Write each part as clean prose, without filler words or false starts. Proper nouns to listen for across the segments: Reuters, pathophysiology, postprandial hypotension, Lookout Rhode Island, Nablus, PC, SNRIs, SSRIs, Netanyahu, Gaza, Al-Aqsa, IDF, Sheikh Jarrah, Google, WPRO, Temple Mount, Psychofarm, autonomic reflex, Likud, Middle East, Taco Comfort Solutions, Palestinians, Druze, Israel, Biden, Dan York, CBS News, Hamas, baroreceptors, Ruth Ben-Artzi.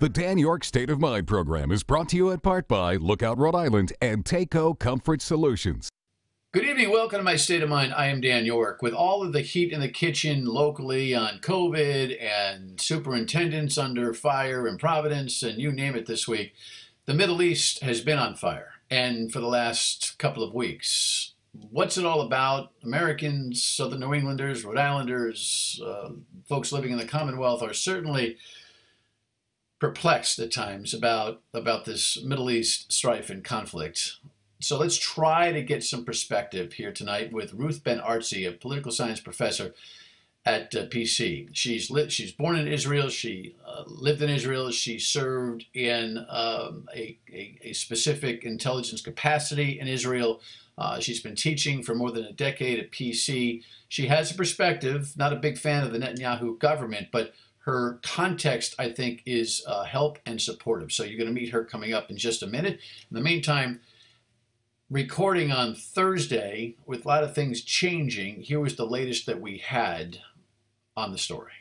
The Dan York State of Mind program is brought to you in part by Lookout Rhode Island and Taco Comfort Solutions. Good evening. Welcome to my State of Mind. I am Dan York. With all of the heat in the kitchen locally on COVID and superintendents under fire in Providence and you name it this week, the Middle East has been on fire, and for the last couple of weeks. What's it all about? Americans, Southern New Englanders, Rhode Islanders, folks living in the Commonwealth are certainly perplexed at times about this Middle East strife and conflict. So let's try to get some perspective here tonight with Ruth Ben-Artzi, a political science professor at PC. She's born in Israel. She lived in Israel. She served in a specific intelligence capacity in Israel. She's been teaching for more than a decade at PC. She has a perspective, not a big fan of the Netanyahu government, but her context, I think, is help and supportive. So you're going to meet her coming up in just a minute. In the meantime, recording on Thursday with a lot of things changing, here was the latest that we had on the story.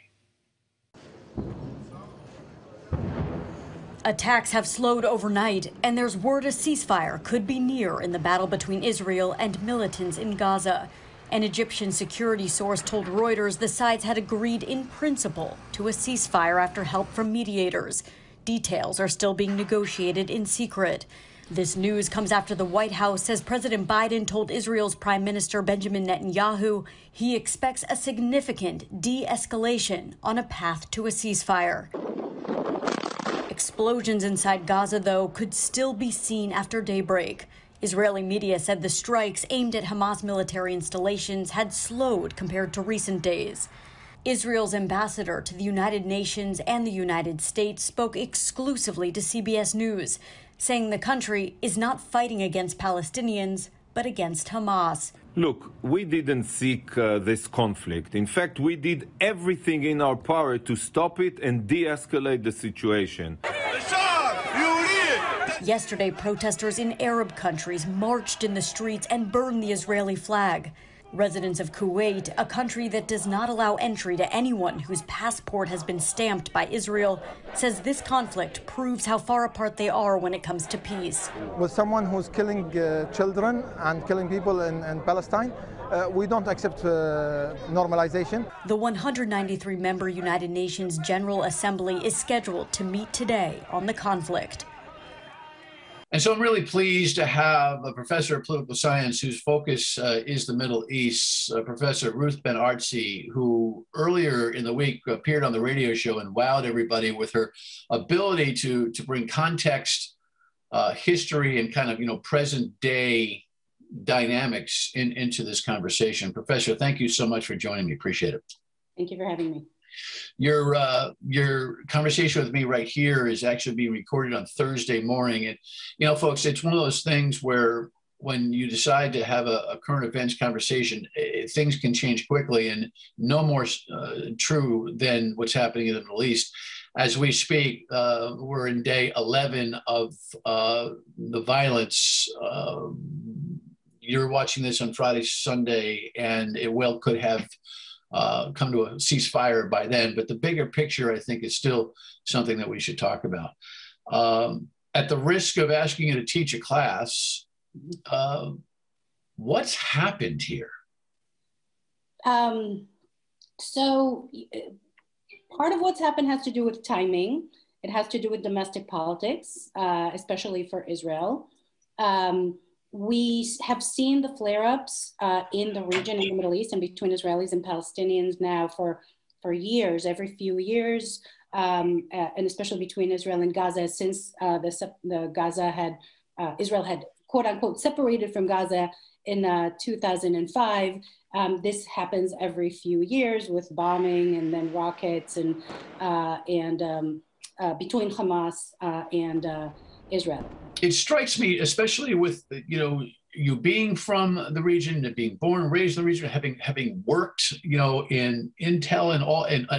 Attacks have slowed overnight, and there's word a ceasefire could be near in the battle between Israel and militants in Gaza. An Egyptian security source told Reuters the sides had agreed in principle to a ceasefire after help from mediators. Details are still being negotiated in secret. This news comes after the White House says President Biden told Israel's Prime Minister Benjamin Netanyahu he expects a significant de-escalation on a path to a ceasefire. Explosions inside Gaza, though, could still be seen after daybreak. Israeli media said the strikes aimed at Hamas military installations had slowed compared to recent days. Israel's ambassador to the United Nations and the United States spoke exclusively to CBS News, saying the country is not fighting against Palestinians, but against Hamas. Look, we didn't seek this conflict. In fact, we did everything in our power to stop it and de-escalate the situation. Yesterday, protesters in Arab countries marched in the streets and burned the Israeli flag. Residents of Kuwait, a country that does not allow entry to anyone whose passport has been stamped by Israel, says this conflict proves how far apart they are when it comes to peace. With someone who's killing children and killing people in Palestine, we don't accept normalization. The 193-member United Nations General Assembly is scheduled to meet today on the conflict. And so I'm really pleased to have a professor of political science whose focus is the Middle East, Professor Ruth Ben-Artzi, who earlier in the week appeared on the radio show and wowed everybody with her ability to bring context, history, and kind of, you know, present day dynamics into this conversation. Professor, thank you so much for joining me. Appreciate it. Thank you for having me. Your conversation with me right here is actually being recorded on Thursday morning. And, you know, folks, it's one of those things where when you decide to have a current events conversation, things can change quickly, and no more true than what's happening in the Middle East. As we speak, we're in day 11 of the violence. You're watching this on Friday, Sunday, and it well could have come to a ceasefire by then. But the bigger picture, I think, is still something that we should talk about. At the risk of asking you to teach a class, what's happened here? So part of what's happened has to do with timing. It has to do with domestic politics, especially for Israel. We have seen the flare-ups in the region, in the Middle East, and between Israelis and Palestinians now for years, every few years, and especially between Israel and Gaza, since Israel had, quote unquote, separated from Gaza in 2005. This happens every few years with bombing and then rockets and between Hamas and Israel. It strikes me, especially with, you know, you being from the region and being born and raised in the region, having worked, you know, in intel and all and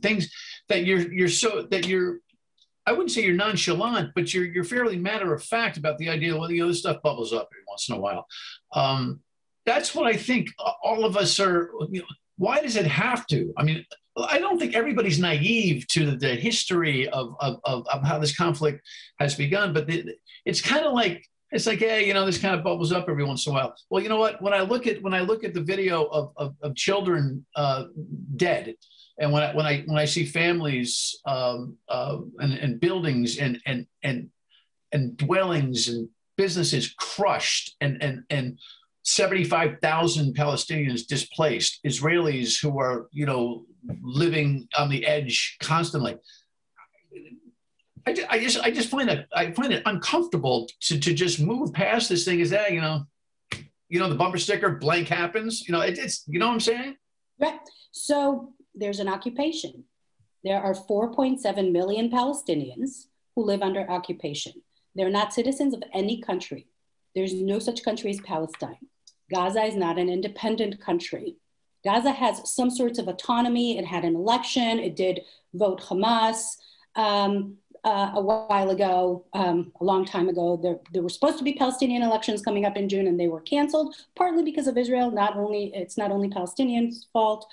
things, that you're I wouldn't say you're nonchalant, but you're fairly matter of fact about the idea, well, you know, this stuff bubbles up every once in a while. That's what I think all of us are, you know, why does it have to? I mean, I don't think everybody's naive to the history of how this conflict has begun, but it's kind of like, hey, you know, this kind of bubbles up every once in a while. Well, you know what? When I look at the video of children dead, and when I see families and buildings and dwellings and businesses crushed, and 75,000 Palestinians displaced, Israelis who are, you know, living on the edge constantly, I just find it uncomfortable to just move past this thing. Is that, you know, the bumper sticker, blank happens, you know, it's, you know what I'm saying? Right. So there's an occupation. There are 4.7 million Palestinians who live under occupation. They're not citizens of any country. There's no such country as Palestine. Gaza is not an independent country. Gaza has some sorts of autonomy. It had an election. It did vote Hamas. A while ago, a long time ago, there were supposed to be Palestinian elections coming up in June, and they were canceled, partly because of Israel. It's not only Palestinians' fault,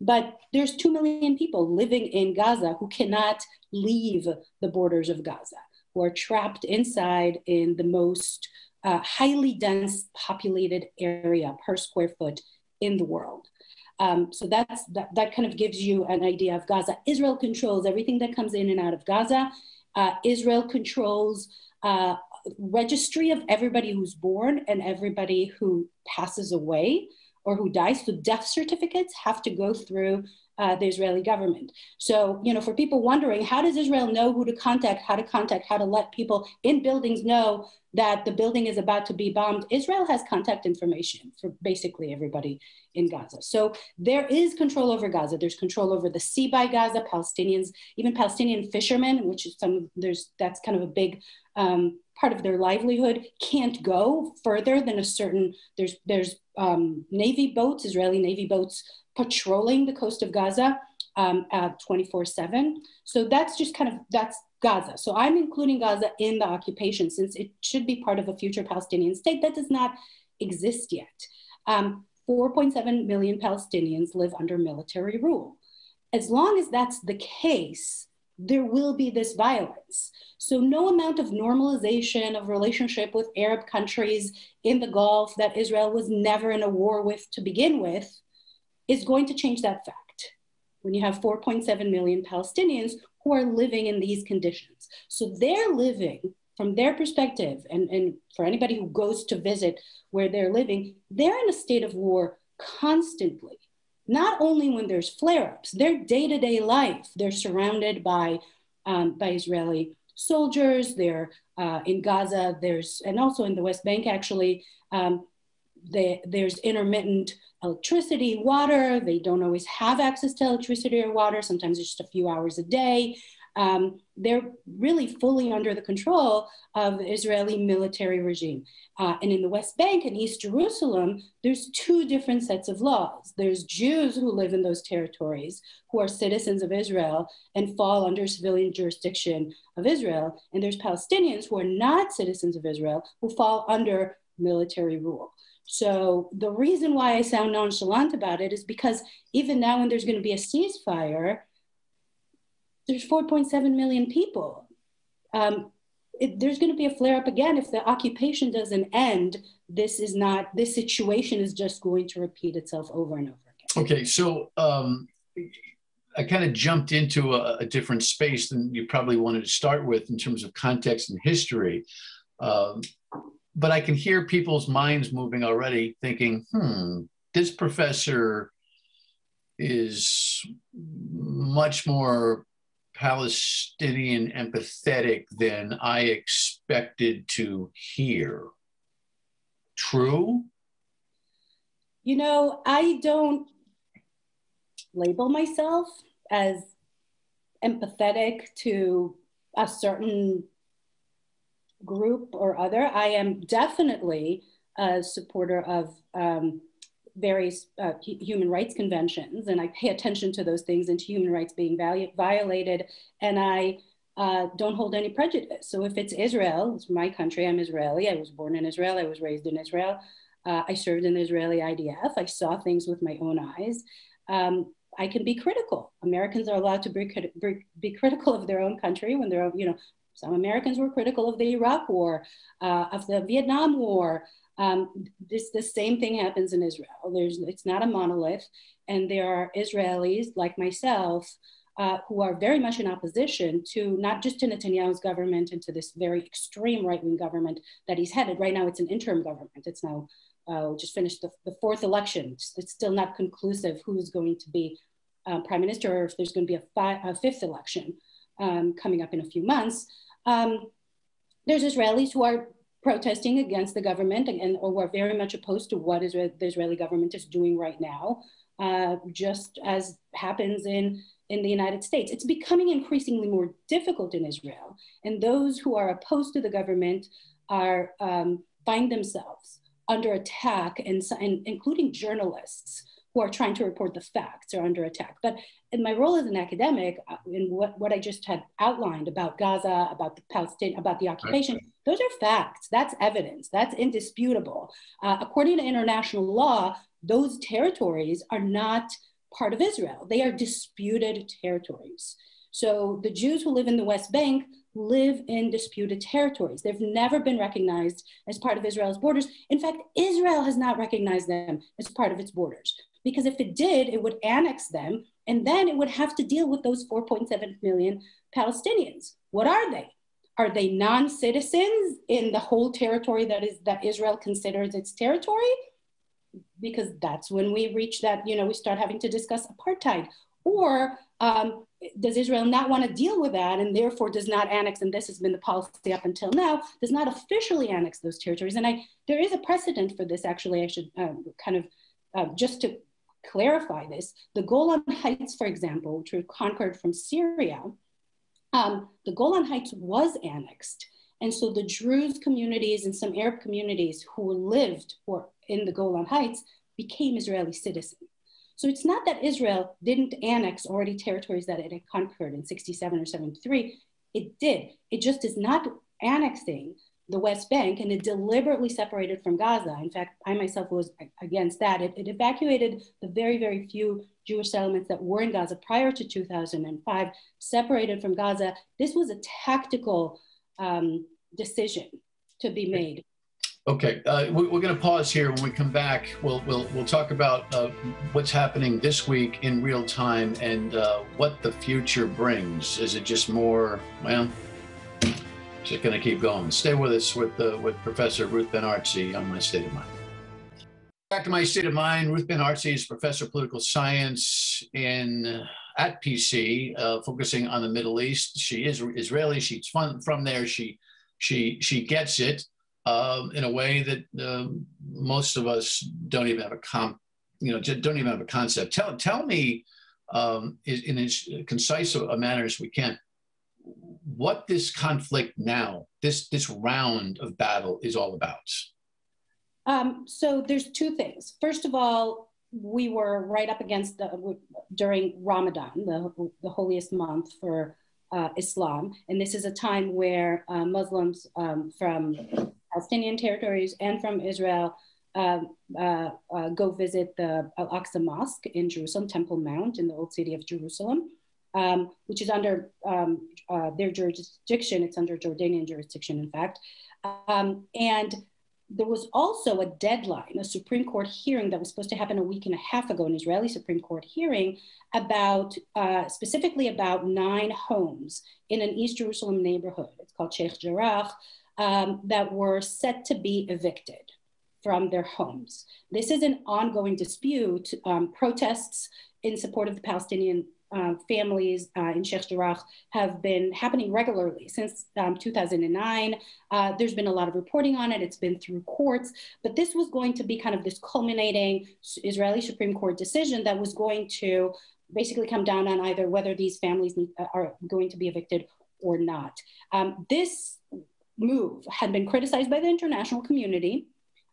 but there's 2 million people living in Gaza who cannot leave the borders of Gaza, who are trapped inside in the most highly dense populated area per square foot in the world. So that kind of gives you an idea of Gaza. Israel controls everything that comes in and out of Gaza. Israel controls registry of everybody who's born and everybody who passes away or who dies. So death certificates have to go through the Israeli government. So, you know, for people wondering, how does Israel know who to contact, how to let people in buildings know that the building is about to be bombed? Israel has contact information for basically everybody in Gaza. So there is control over Gaza. There's control over the sea by Gaza, Palestinians, even Palestinian fishermen, which is that's kind of a big part of their livelihood, can't go further than a certain, there's Navy boats, Israeli Navy boats patrolling the coast of Gaza 24/7. So that's just kind of, that's Gaza. So I'm including Gaza in the occupation since it should be part of a future Palestinian state that does not exist yet. 4.7 million Palestinians live under military rule. As long as that's the case, there will be this violence. So no amount of normalization of relationship with Arab countries in the Gulf that Israel was never in a war with to begin with is going to change that fact when you have 4.7 million Palestinians who are living in these conditions. So they're living, from their perspective, and for anybody who goes to visit where they're living, they're in a state of war constantly. Not only when there's flare-ups, their day-to-day life, they're surrounded by Israeli soldiers. They're in Gaza, and also in the West Bank, actually, there's intermittent electricity, water. They don't always have access to electricity or water. Sometimes it's just a few hours a day. They're really fully under the control of the Israeli military regime. And in the West Bank and East Jerusalem, there's two different sets of laws. There's Jews who live in those territories who are citizens of Israel and fall under civilian jurisdiction of Israel. And there's Palestinians who are not citizens of Israel who fall under military rule. So the reason why I sound nonchalant about it is because even now when there's going to be a ceasefire, there's 4.7 million people. There's going to be a flare up again. If the occupation doesn't end, this situation is just going to repeat itself over and over again. Okay, so I kind of jumped into a different space than you probably wanted to start with in terms of context and history. But I can hear people's minds moving already, thinking, this professor is much more Palestinian empathetic than I expected to hear. True? You know, I don't label myself as empathetic to a certain group or other. I am definitely a supporter of various human rights conventions, and I pay attention to those things and to human rights being violated, and I don't hold any prejudice. So if it's Israel, it's my country, I'm Israeli, I was born in Israel, I was raised in Israel, I served in the Israeli IDF, I saw things with my own eyes. I can be critical. Americans are allowed to be critical of their own country when they're, you know, some Americans were critical of the Iraq War, of the Vietnam War. The same thing happens in Israel. It's not a monolith. And there are Israelis like myself who are very much in opposition to not just to Netanyahu's government and to this very extreme right-wing government that he's headed. Right now, it's an interim government. It's now just finished the fourth election. It's still not conclusive who's going to be prime minister or if there's going to be a fifth election coming up in a few months. There's Israelis who are protesting against the government and who are very much opposed to what the Israeli government is doing right now, just as happens in the United States. It's becoming increasingly more difficult in Israel. And those who are opposed to the government are find themselves under attack, and including journalists who are trying to report the facts are under attack. But in my role as an academic, in what I just had outlined about Gaza, about the Palestinian, about the occupation, those are facts, that's evidence, that's indisputable. According to international law, those territories are not part of Israel. They are disputed territories. So the Jews who live in the West Bank live in disputed territories. They've never been recognized as part of Israel's borders. In fact, Israel has not recognized them as part of its borders, because if it did, it would annex them, and then it would have to deal with those 4.7 million Palestinians. What are they? Are they non-citizens in the whole territory that Israel considers its territory? Because that's when we reach that, you know, we start having to discuss apartheid. Or does Israel not want to deal with that and therefore does not annex, and this has been the policy up until now, does not officially annex those territories. And there is a precedent for this, actually. I should just to clarify this. The Golan Heights, for example, which were conquered from Syria, the Golan Heights was annexed. And so the Druze communities and some Arab communities who lived or in the Golan Heights became Israeli citizens. So it's not that Israel didn't annex already territories that it had conquered in 67 or 73. It did. It just is not annexing the West Bank, and it deliberately separated from Gaza. In fact, I myself was against that. It evacuated the very, very few Jewish settlements that were in Gaza prior to 2005, separated from Gaza. This was a tactical decision to be made. Okay, we're going to pause here. When we come back, we'll talk about what's happening this week in real time and what the future brings. Is it just more? Well, just going to keep going. Stay with us with Professor Ruth Ben-Artzi on My State of Mind. Back to My State of Mind. Ruth Ben-Artzi is professor of political science at PC, focusing on the Middle East. She is Israeli. She's from there. She gets it. In a way that most of us don't even have a concept. Tell me in as concise a manner as we can what this conflict now, this round of battle, is all about. So there's two things. First of all, we were right up against during Ramadan, the holiest month for Islam, and this is a time where Muslims from Palestinian territories and from Israel go visit the Al-Aqsa Mosque in Jerusalem, Temple Mount in the old city of Jerusalem, which is under their jurisdiction. It's under Jordanian jurisdiction, in fact. And there was also a deadline, a Supreme Court hearing that was supposed to happen a week and a half ago, an Israeli Supreme Court hearing about, specifically about 9 homes in an East Jerusalem neighborhood. It's called Sheikh Jarrah. That were set to be evicted from their homes. This is an ongoing dispute. Protests in support of the Palestinian families in Sheikh Jarrah have been happening regularly since 2009. There's been a lot of reporting on it. It's been through courts, but this was going to be kind of this culminating Israeli Supreme Court decision that was going to basically come down on either whether these families are going to be evicted or not. This move had been criticized by the international community,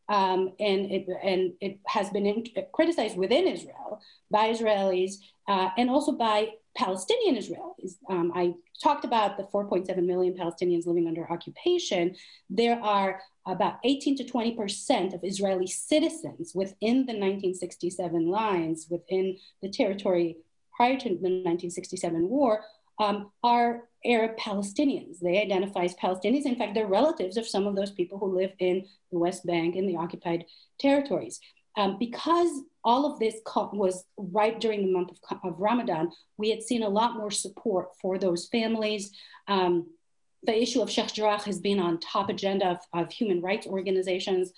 and it has been criticized within Israel by Israelis and also by Palestinian Israelis. I talked about the 4.7 million Palestinians living under occupation. There are about 18% to 20% of Israeli citizens within the 1967 lines, within the territory prior to the 1967 war are Arab Palestinians. They identify as Palestinians. In fact, they're relatives of some of those people who live in the West Bank and the occupied territories. Because all of this was right during the month of Ramadan, we had seen a lot more support for those families. The issue of Sheikh Jarrah has been on top agenda of human rights organizations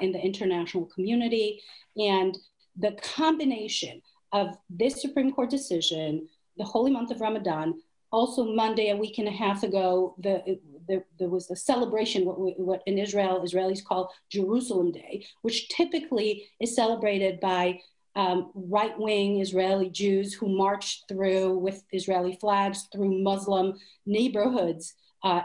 in the international community. And the combination of this Supreme Court decision, the holy month of Ramadan, also Monday, a week and a half ago, there was a celebration, what in Israel, Israelis call Jerusalem Day, which typically is celebrated by right-wing Israeli Jews who march through with Israeli flags through Muslim neighborhoods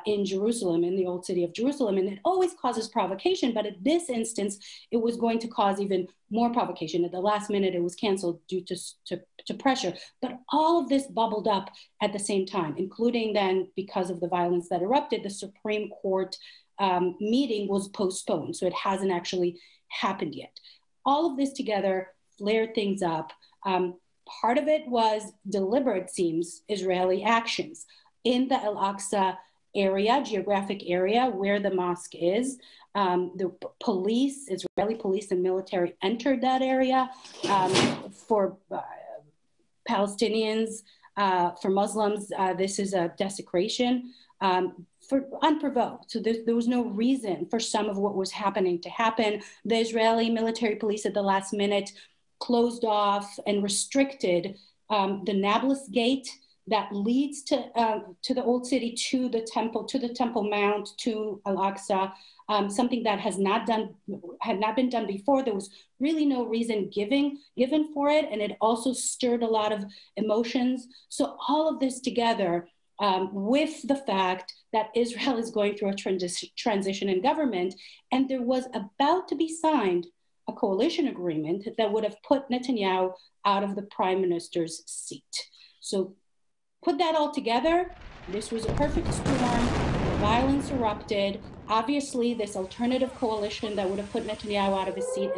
in Jerusalem, in the old city of Jerusalem. And it always causes provocation, but at this instance, it was going to cause even more provocation. At the last minute, it was canceled due to pressure. But all of this bubbled up at the same time, including then, because of the violence that erupted, the Supreme Court meeting was postponed. So it hasn't actually happened yet. All of this together flared things up. Part of it was deliberate, seems, Israeli actions in the Al-Aqsa area, geographic area where the mosque is. The police, Israeli police and military entered that area for Palestinians, for Muslims. This is a desecration for unprovoked. So there was no reason for some of what was happening to happen. The Israeli military police at the last minute closed off and restricted the Nablus gate that leads to the old city, to the Temple Mount, to Al-Aqsa, something that had not been done before. There was really no reason given for it, and it also stirred a lot of emotions. So all of this together, with the fact that Israel is going through a transition in government, and there was about to be signed a coalition agreement that would have put Netanyahu out of the prime minister's seat. So put that all together, this was a perfect storm. The violence erupted. Obviously, this alternative coalition that would have put Netanyahu out of his seat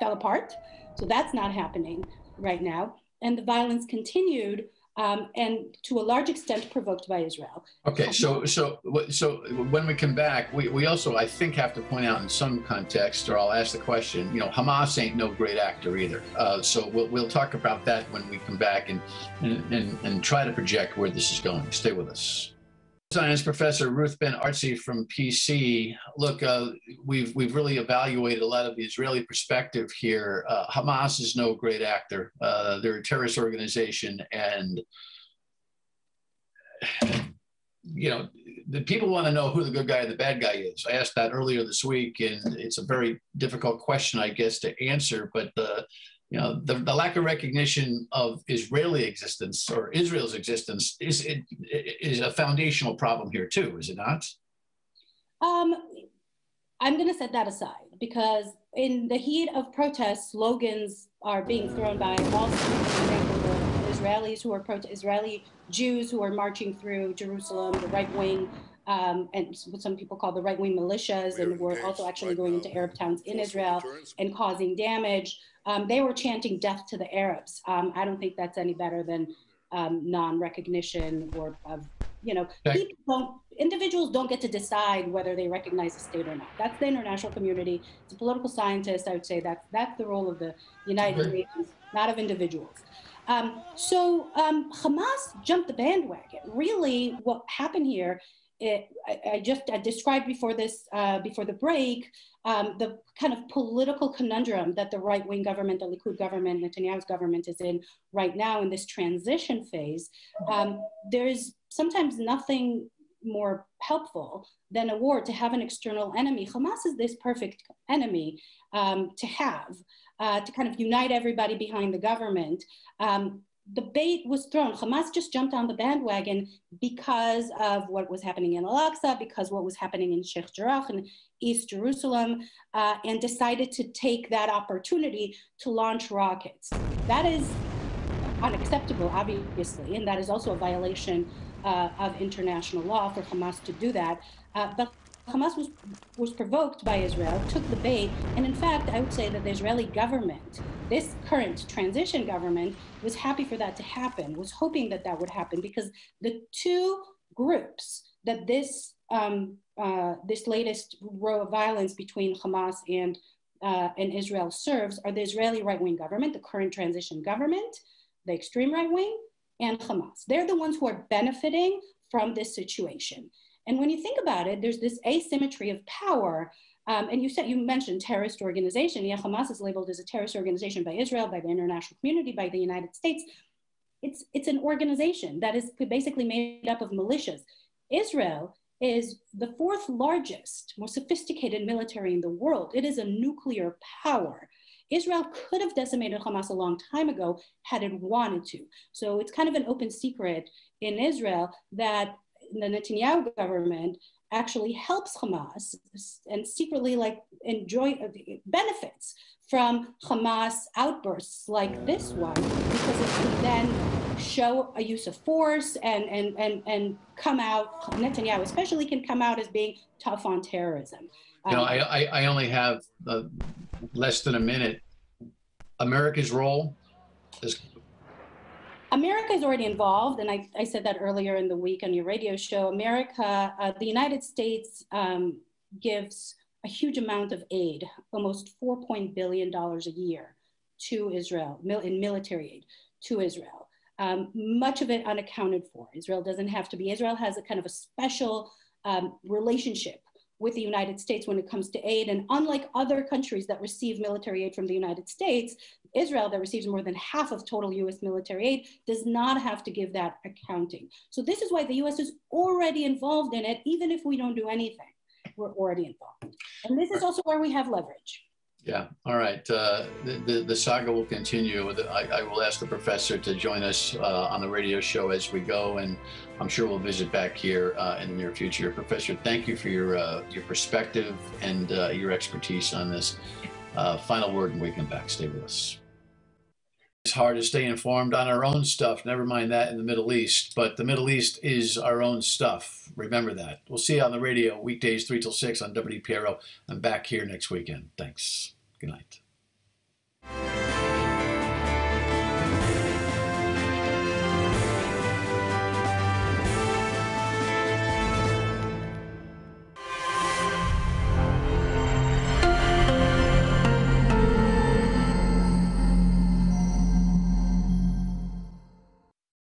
fell apart. So that's not happening right now. And the violence continued, and to a large extent provoked by Israel. Okay, so when we come back, we also, I think, have to point out in some context, or I'll ask the question, you know, Hamas ain't no great actor either. So we'll talk about that when we come back and try to project where this is going. Stay with us. Zionist Professor Ruth Ben-Artzi from PC. Look, we've really evaluated a lot of the Israeli perspective here. Hamas is no great actor. They're a terrorist organization, and you know, the people want to know who the good guy and the bad guy is. I asked that earlier this week, and it's a very difficult question, I guess, to answer. But you know, the lack of recognition of Israeli existence or Israel's existence is a foundational problem here too, is it not? I'm going to set that aside, because in the heat of protests, slogans are being thrown by all Israelis who are Israeli Jews who are marching through Jerusalem, the right wing, and what some people call the right-wing militias, and were also actually going into Arab towns in Israel and causing damage. They were chanting death to the Arabs. I don't think that's any better than non-recognition or, you know, individuals don't get to decide whether they recognize a state or not. That's the international community. It's a political scientist. I would say that's the role of the United Nations, not of individuals. So Hamas jumped the bandwagon. Really, what happened here? I described before this, before the break, the kind of political conundrum that the right-wing government, the Likud government, Netanyahu's government is in right now in this transition phase. There is sometimes nothing more helpful than a war to have an external enemy. Hamas is this perfect enemy to have, to kind of unite everybody behind the government. The bait was thrown. Hamas just jumped on the bandwagon because of what was happening in Al-Aqsa, because what was happening in Sheikh Jarrah in East Jerusalem, and decided to take that opportunity to launch rockets. That is unacceptable, obviously, and that is also a violation of international law for Hamas to do that. But Hamas was provoked by Israel, took the bait, and in fact, I would say that the Israeli government this current transition government was happy for that to happen, was hoping that that would happen, because the two groups that this this latest row of violence between Hamas and Israel serves are the Israeli right-wing government, the current transition government, the extreme right-wing, and Hamas. They're the ones who are benefiting from this situation. And when you think about it, there's this asymmetry of power. And you mentioned terrorist organization. Yeah, Hamas is labeled as a terrorist organization by Israel, by the international community, by the United States. It's an organization that is basically made up of militias. Israel is the fourth largest, most sophisticated military in the world. It is a nuclear power. Israel could have decimated Hamas a long time ago had it wanted to. So it's kind of an open secret in Israel that the Netanyahu government actually helps Hamas and secretly benefits from Hamas outbursts like this one, because it can then show a use of force and come out, Netanyahu especially can come out as being tough on terrorism. No, I only have less than a minute. America's role is... America is already involved, and I said that earlier in the week on your radio show. America, the United States gives a huge amount of aid, almost $4 billion a year to Israel, in military aid to Israel. Much of it unaccounted for. Israel has a kind of a special relationship with the United States when it comes to aid. And unlike other countries that receive military aid from the United States, Israel, that receives more than half of total US military aid, does not have to give that accounting. So this is why the US is already involved in it. Even if we don't do anything, we're already involved. And this is also where we have leverage. Yeah, all right. The saga will continue. I will ask the professor to join us on the radio show as we go, and I'm sure we'll visit back here in the near future. Professor, thank you for your perspective and your expertise on this. Final word and we come back. Stay with us. It's hard to stay informed on our own stuff, never mind that in the Middle East, but the Middle East is our own stuff. Remember that. We'll see you on the radio weekdays 3 till 6 on WPRO. I'm back here next weekend. Thanks. Good night.